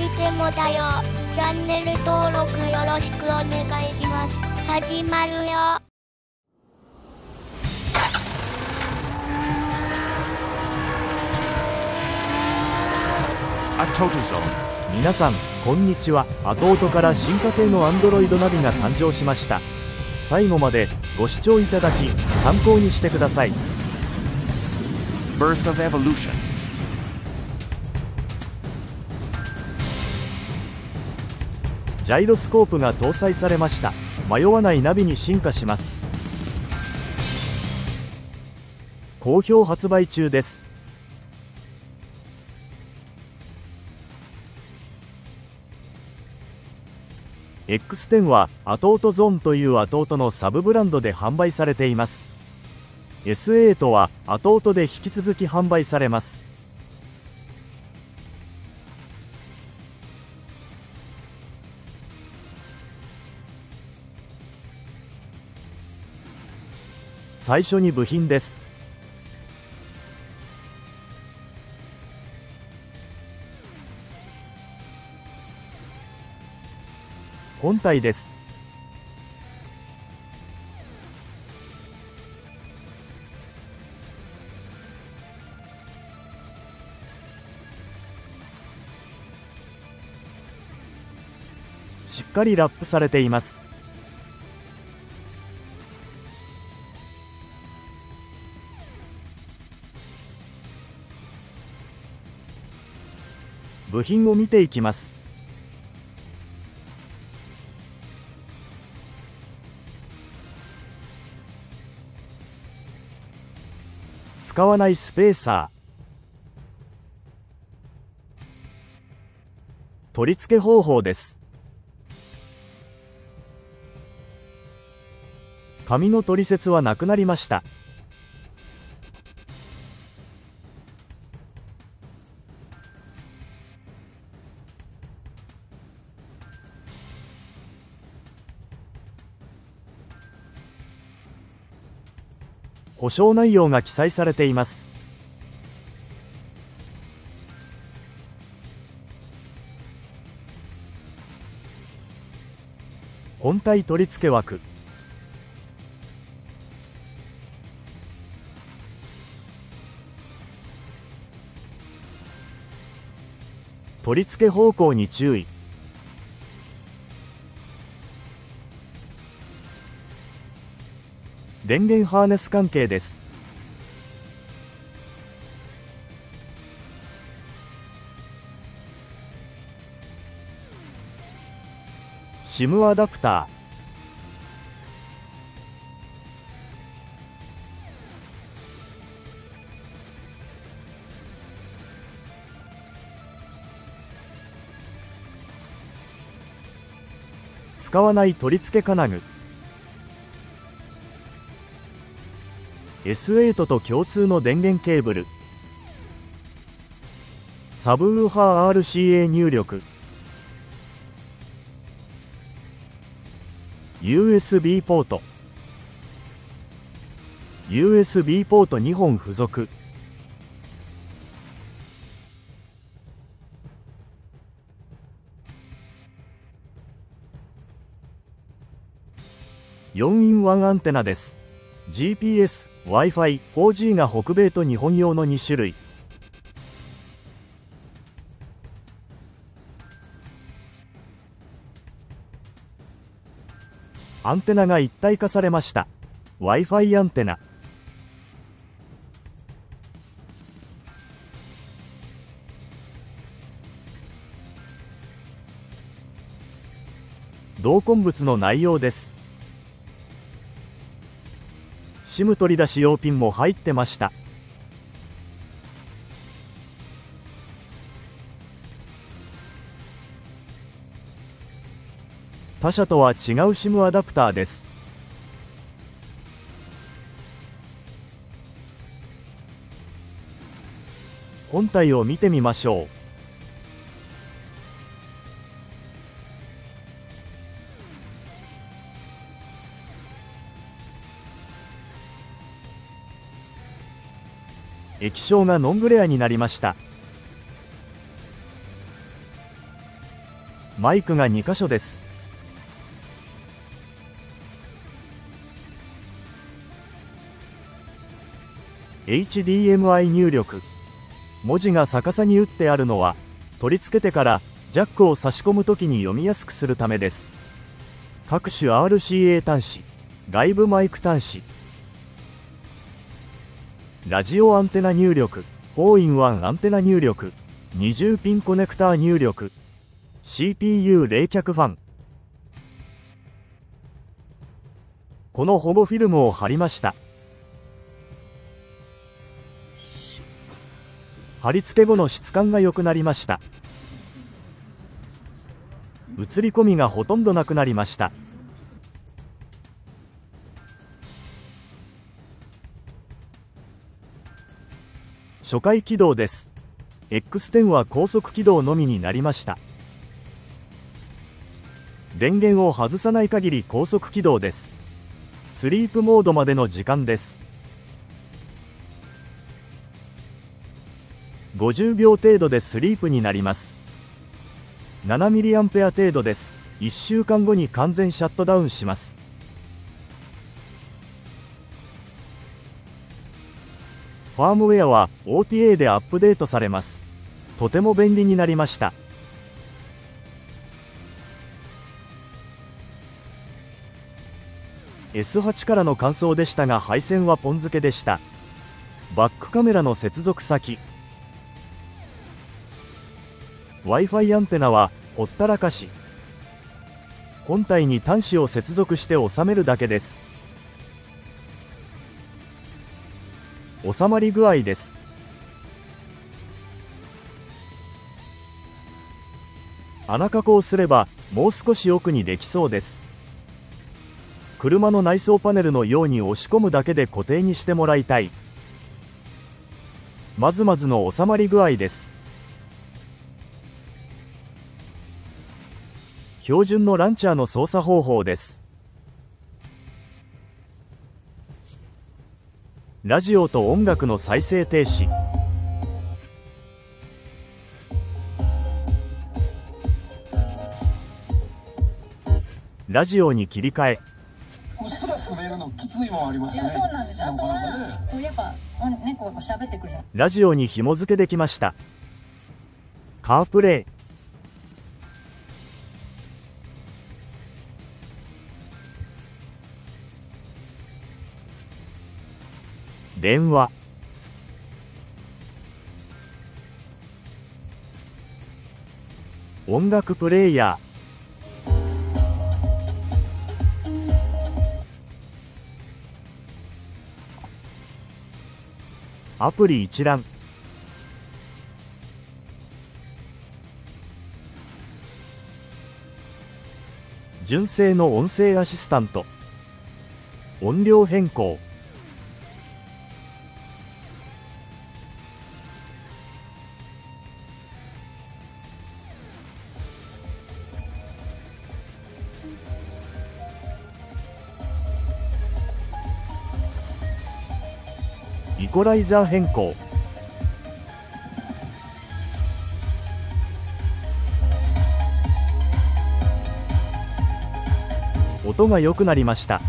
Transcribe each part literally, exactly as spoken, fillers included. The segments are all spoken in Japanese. じてもだよ。チャンネル登録よろしくお願いします。始まるよ。皆さんこんにちは。アトオトから進化系の Android ナビが誕生しました。最後までご視聴いただき参考にしてください。 Birth of Evolution。 ジャイロスコープが搭載されました。迷わないナビに進化します。好評発売中です。エックステン はアトオトゾーンというアトオトのサブブランドで販売されています。 エスエイト はアトオトで引き続き販売されます。最初に部品です。本体です。しっかりラップされています。部品を見ていきます。使わないスペーサー。取り付け方法です。紙の取説はなくなりました。保証内容が記載されています。本体取り付け枠。取り付け方向に注意。電源ハーネス関係です。シム アダプター。使わない取り付け金具。エスエイト と共通の電源ケーブル。サブウーハー アールシーエー 入力。 ユーエスビー ポート。 ユーエスビー ポートにほん付属。よんインワン アンテナです。 ジーピーエス、Wi-Fi、フォージー が北米と日本用のに種類。アンテナが一体化されました。Wi-Fi アンテナ。同梱物の内容です。シム 取り出し用ピンも入ってました。他社とは違う シム アダプターです。本体を見てみましょう。液晶がノングレアになりました。マイクがに箇所です。エイチディーエムアイ 入力。文字が逆さに打ってあるのは、取り付けてからジャックを差し込むときに読みやすくするためです。各種 アールシーエー 端子、外部マイク端子、ラジオアンテナ入力、フォーインワン アンテナ入力、にじゅうピンコネクター入力、シーピーユー 冷却ファン。この保護フィルムを貼りました。貼り付け後の質感が良くなりました。映り込みがほとんどなくなりました。初回起動です。エックステン は高速起動のみになりました。電源を外さない限り高速起動です。スリープモードまでの時間です。ごじゅうびょう程度でスリープになります。ななミリアンペア程度です。いっしゅうかんごに完全シャットダウンします。ファームウェアは オーティーエー でアップデートされます。とても便利になりました。エスはち からの感想でしたが、配線はポン付けでした。バックカメラの接続先。Wi-Fi アンテナはほったらかし。本体に端子を接続して収めるだけです。収まり具合です。穴加工すればもう少し奥にできそうです。車の内装パネルのように押し込むだけで固定にしてもらいたい。まずまずの収まり具合です。標準のランチャーの操作方法です。ラジオと音楽の再生停止。ラジオに切り替え。うっすら滑るのきついもんありますね。いや、そうなんです。あとはこうやっぱ猫が喋ってくるじゃん。ラジオに紐付けできました。カープレイ。電話。音楽プレイヤー。アプリ一覧。純正の音声アシスタント。音量変更。イコライザー変更。音が良くなりました。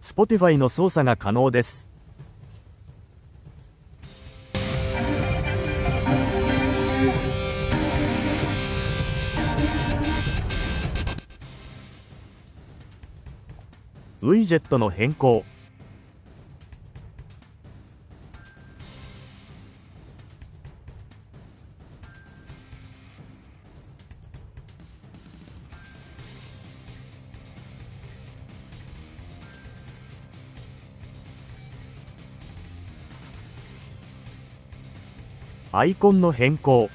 Spotify の操作が可能です。ウィジェットの変更。アイコンの変更。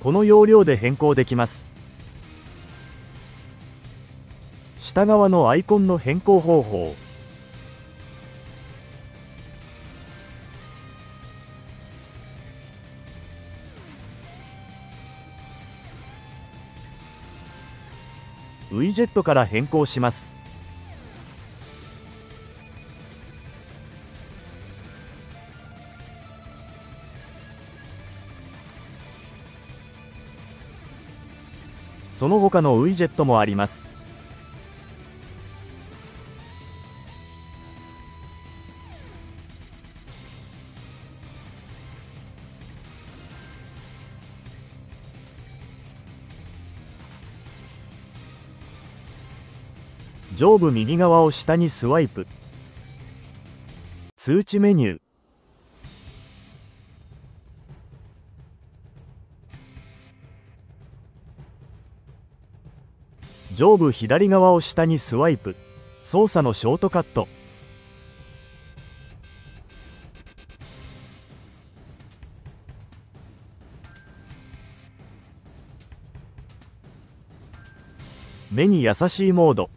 この要領で変更できます。下側のアイコンの変更方法。ウィジェットから変更します。その他のウィジェットもあります。上部右側を下にスワイプ。通知メニュー。上部左側を下にスワイプ。操作のショートカット。目に優しいモード。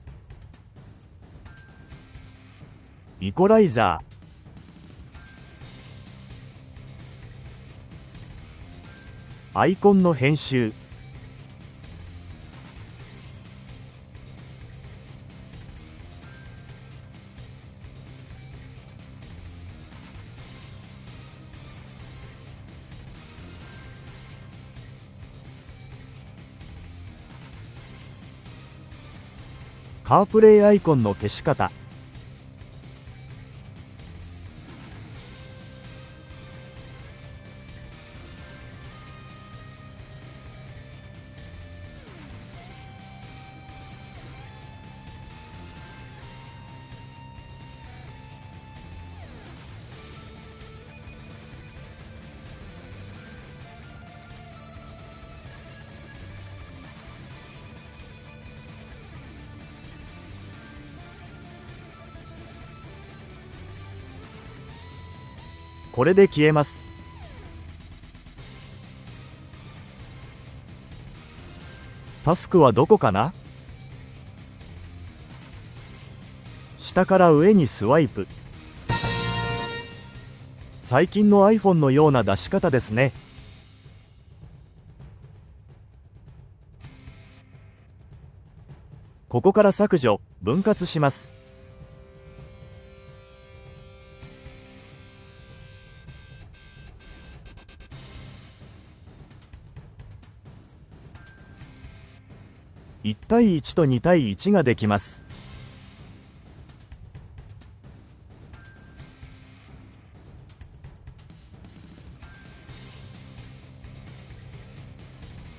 イコライザー。アイコンの編集。カープレイアイコンの消し方。これで消えます。タスクはどこかな？下から上にスワイプ。最近の iPhone のような出し方ですね。ここから削除、分割します。いち対いちとに対いちができます。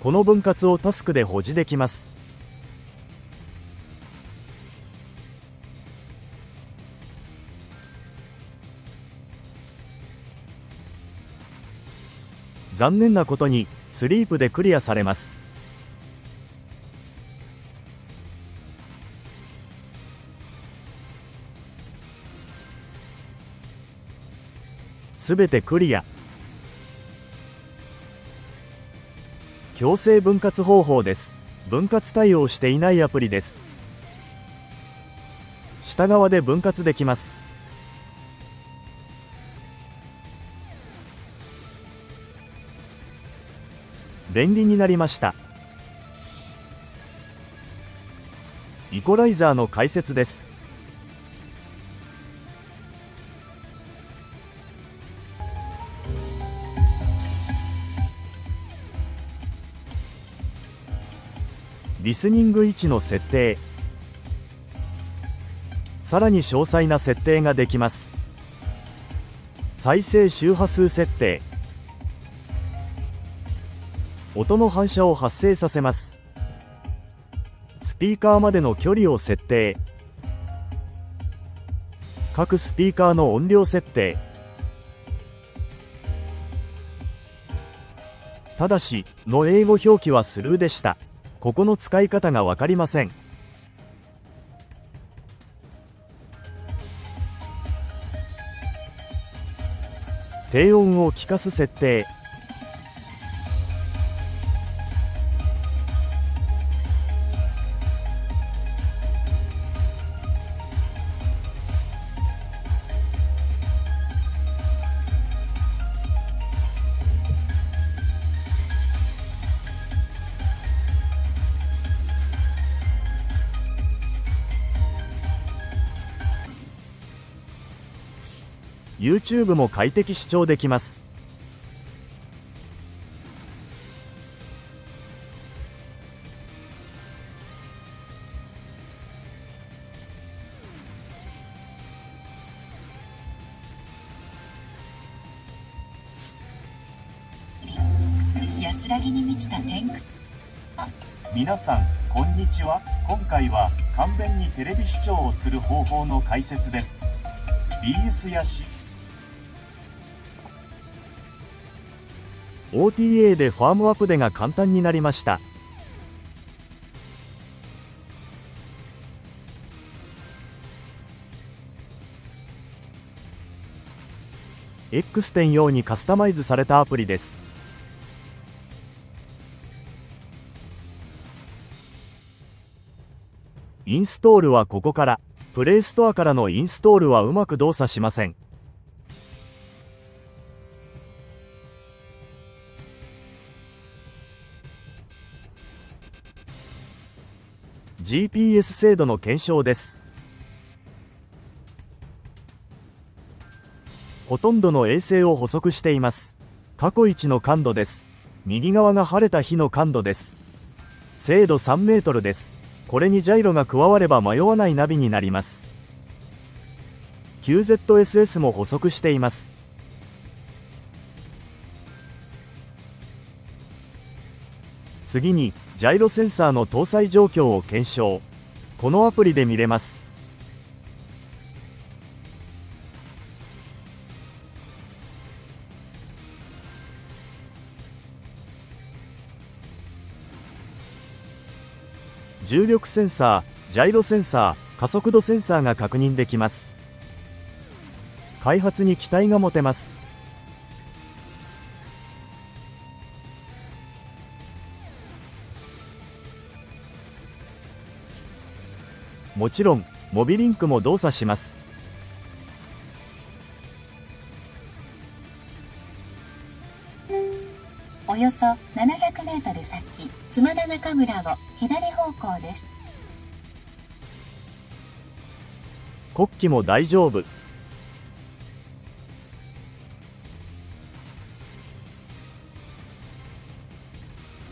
この分割をタスクで保持できます。残念なことにスリープでクリアされます。すべてクリア。強制分割方法です。分割対応していないアプリです。下側で分割できます。便利になりました。イコライザーの解説です。リスニング位置の設定。さらに詳細な設定ができます。再生周波数設定。音の反射を発生させます。スピーカーまでの距離を設定。各スピーカーの音量設定。ただし、の英語表記はスルーでした。ここの使い方が分かりません。低音を聞かす設定。YouTube も快適視聴できます。安らぎに満ちた天空。皆さんこんにちは。今回は簡便にテレビ視聴をする方法の解説です。 ビーエス や オーティーエー でファームアップデが簡単になりました。エックステン 用にカスタマイズされたアプリです。インストールはここから。プレイストアからのインストールはうまく動作しません。ジーピーエス 精度の検証です。ほとんどの衛星を捕捉しています。過去一の感度です。右側が晴れた日の感度です。精度さんメートルです。これにジャイロが加われば迷わないナビになります。 キューゼットエスエス も捕捉しています。次にジャイロセンサーの搭載状況を検証。このアプリで見れます。重力センサー、ジャイロセンサー、加速度センサーが確認できます。開発に期待が持てます。もちろん、モビリンクも動作します。およそななひゃくメートル先、妻田中村を左方向です。国旗も大丈夫。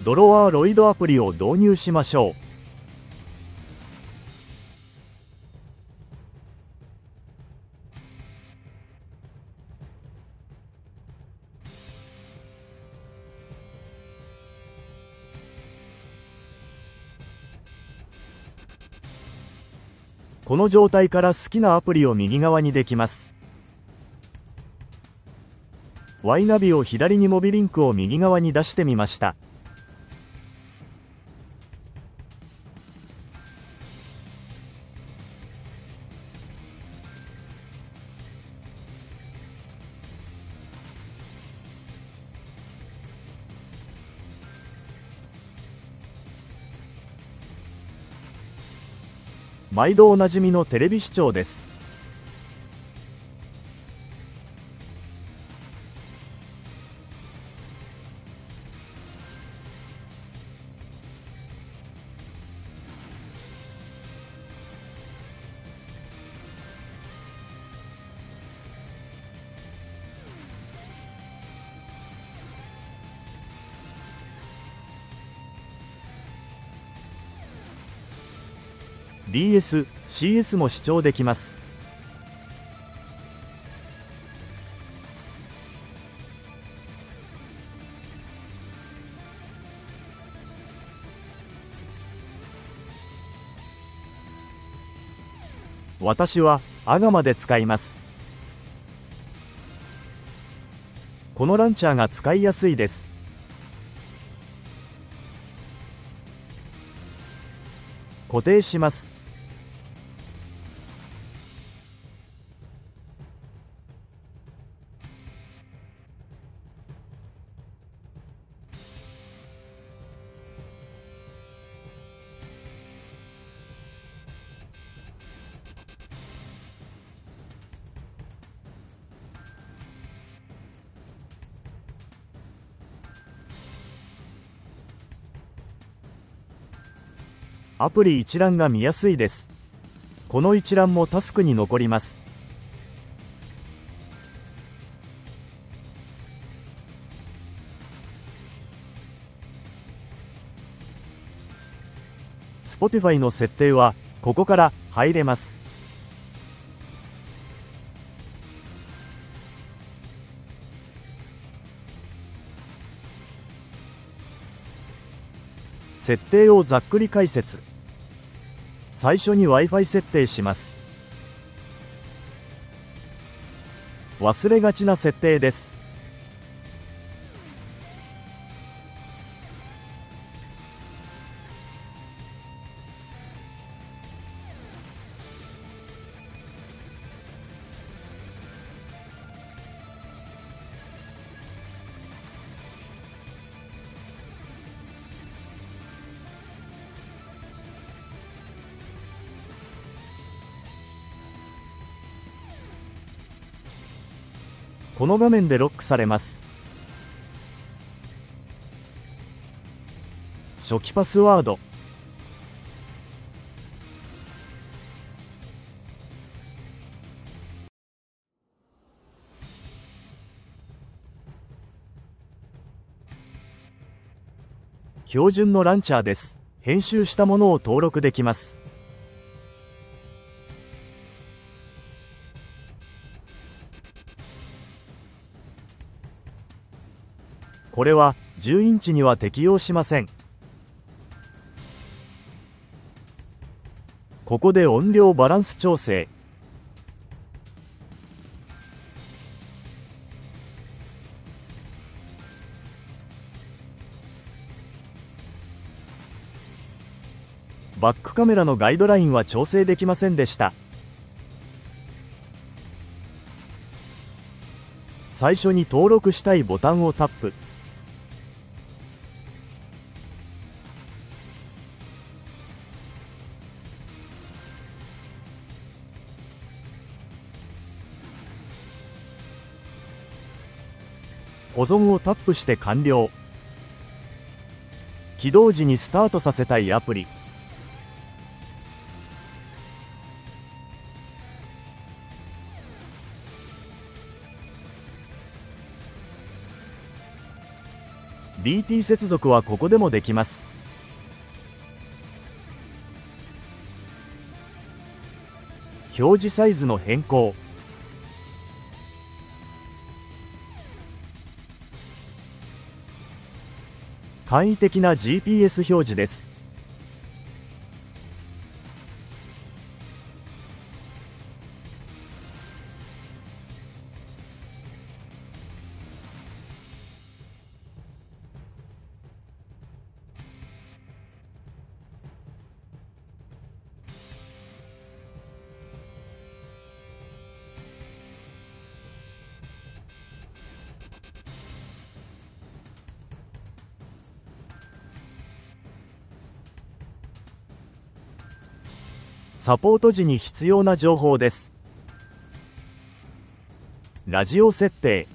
ドロワーロイドアプリを導入しましょう。この状態から好きなアプリを右側にできます。Y ナビを左に、モビリンクを右側に出してみました。毎度おなじみのテレビ視聴です。ビーエス、シーエス も視聴できます。私はアガマで使います。このランチャーが使いやすいです。固定します。アプリ一覧が見やすいです。この一覧もタスクに残ります。Spotify の設定はここから入れます。設定をざっくり解説。最初に Wi-Fi 設定します。忘れがちな設定です。この画面でロックされます。初期パスワード、標準のランチャーです。編集したものを登録できます。これはじゅうインチには適用しません。ここで音量バランス調整。バックカメラのガイドラインは調整できませんでした。最初に登録したいボタンをタップ。保存をタップして完了。起動時にスタートさせたいアプリ。ビーティー 接続はここでもできます。表示サイズの変更。簡易的な ジーピーエス 表示です。サポート時に必要な情報です。ラジオ設定。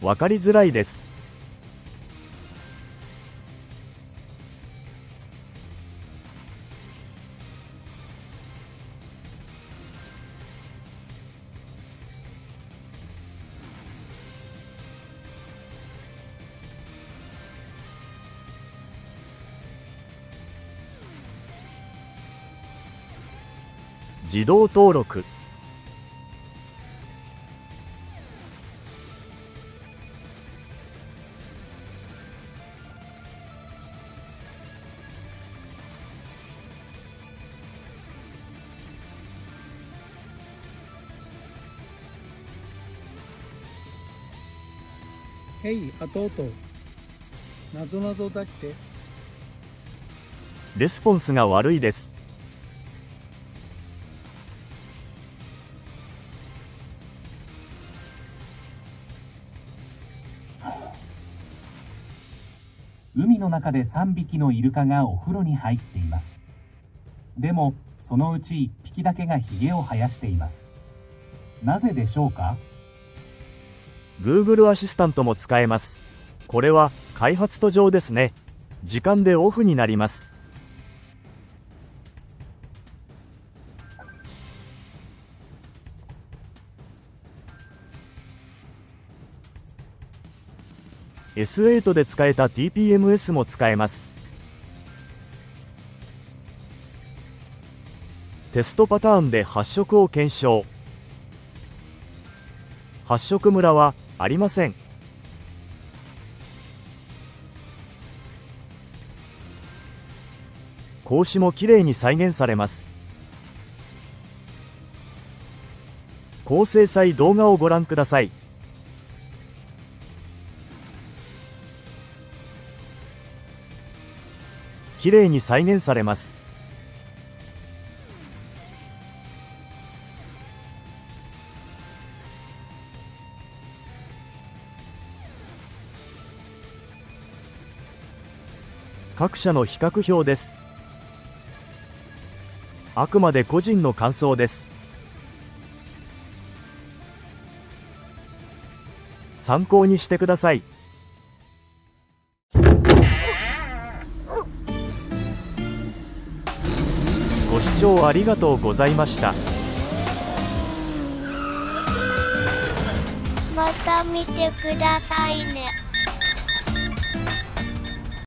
わかりづらいです。自動登録。へい、あとうとう。なぞなぞ出して。レスポンスが悪いです。海の中でさんびきのイルカがお風呂に入っています。でもそのうちいっぴきだけがヒゲを生やしています。なぜでしょうか？ Google アシスタントも使えます。これは開発途上ですね。時間でオフになります。エスエイト で使えた ティーピーエムエス も使えます。テストパターンで発色を検証。発色ムラはありません。格子もきれいに再現されます。高精細動画をご覧ください。きれいに再現されます。各社の比較表です。あくまで個人の感想です。参考にしてください。ご視聴ありがとうございました。また見てくださいね。